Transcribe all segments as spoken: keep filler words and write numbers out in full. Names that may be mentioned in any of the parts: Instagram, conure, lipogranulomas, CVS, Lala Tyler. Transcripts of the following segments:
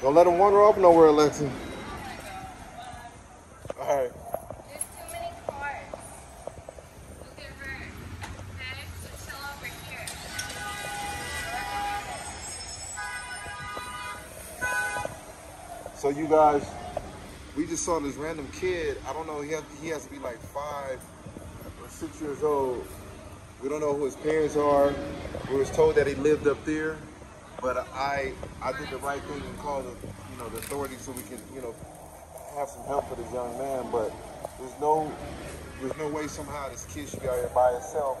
Don't let them wander off nowhere, Lexi. Oh, all right. There's too many cars. Look at her. Okay? So chill over here. So you guys, we just saw this random kid. I don't know. He has, he has to be like five or six years old. We don't know who his parents are. We was told that he lived up there. But I, I did the right thing and called the, you know, the authorities so we could, you know, have some help for this young man. But there's no, there's no way somehow this kid should be out here by himself,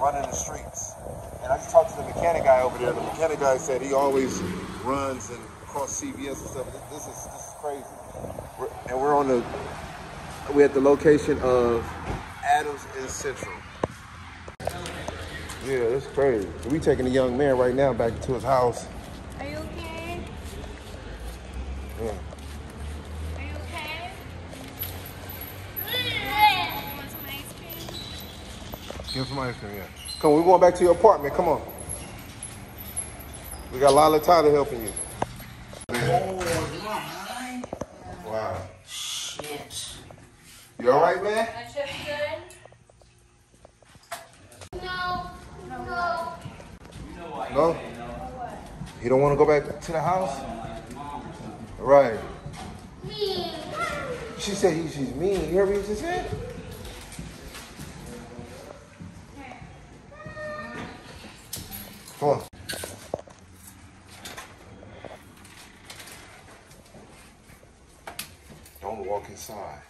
running the streets. And I just talked to the mechanic guy over there. The mechanic guy said he always runs and cross C V S and stuff. This, this is this is crazy. We're, and we're on the, we're at the location of Adams and Central. Yeah, that's crazy. We taking the young man right now back to his house. Are you okay? Yeah. Are you okay? You want some ice cream? Give him some ice cream, yeah. Come on, we're going back to your apartment. Come on. We got Lala Tyler helping you. Oh, my. Wow. Shit. You all right, man? I should be good. No? You don't want to go back to the house? Right. Mean. She said he, she's mean. You hear what you just said? Come on. Don't walk inside.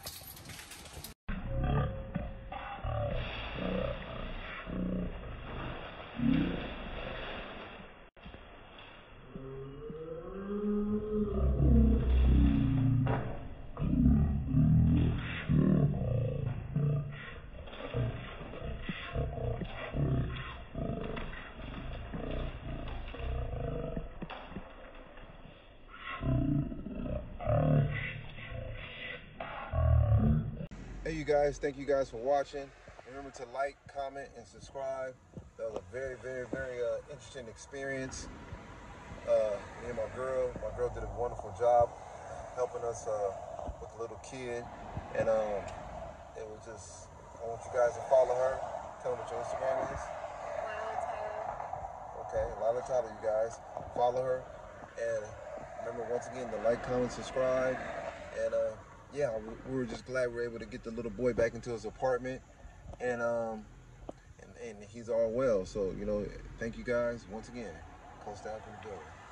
You guys, thank you guys for watching. Remember to like, comment, and subscribe. That was a very, very, very uh, interesting experience. Uh, me and my girl, my girl did a wonderful job helping us uh, with the little kid, and um, it was just. I want you guys to follow her. Tell them what your Instagram is. Lala Tyler. Okay, Lala Tyler, you guys follow her, and remember once again to like, comment, subscribe, and. Uh, Yeah, we were just glad we were able to get the little boy back into his apartment, and um, and, and he's all well. So, you know, thank you guys once again. Coast down from the door.